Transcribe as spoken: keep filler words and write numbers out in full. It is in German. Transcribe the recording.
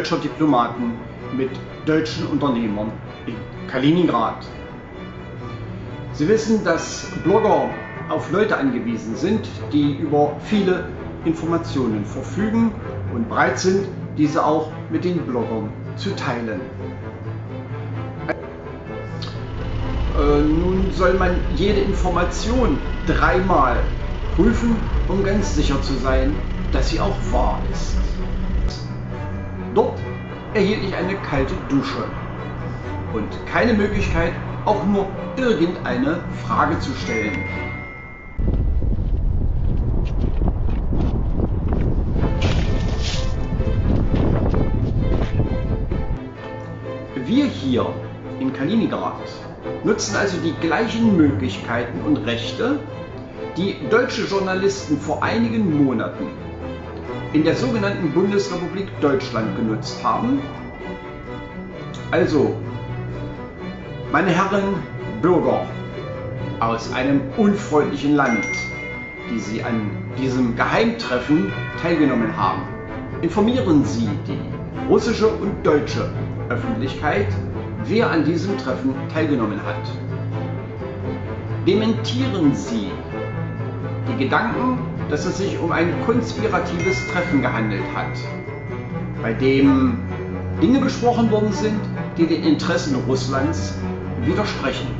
deutscher Diplomaten mit deutschen Unternehmern in Kaliningrad. Sie wissen, dass Blogger auf Leute angewiesen sind, die über viele Informationen verfügen und bereit sind, diese auch mit den Bloggern zu teilen. Äh, nun soll man jede Information dreimal prüfen, um ganz sicher zu sein, dass sie auch wahr ist. Dort erhielt ich eine kalte Dusche und keine Möglichkeit, auch nur irgendeine Frage zu stellen. Wir hier in Kaliningrad nutzen also die gleichen Möglichkeiten und Rechte, die deutsche Journalisten vor einigen Monaten in der sogenannten Bundesrepublik Deutschland genutzt haben. Also, meine Herren Bürger aus einem unfreundlichen Land, die Sie an diesem Geheimtreffen teilgenommen haben, informieren Sie die russische und deutsche Öffentlichkeit, wer an diesem Treffen teilgenommen hat. Dementieren Sie die Gedanken, dass es sich um ein konspiratives Treffen gehandelt hat, bei dem Dinge besprochen worden sind, die den Interessen Russlands widersprechen.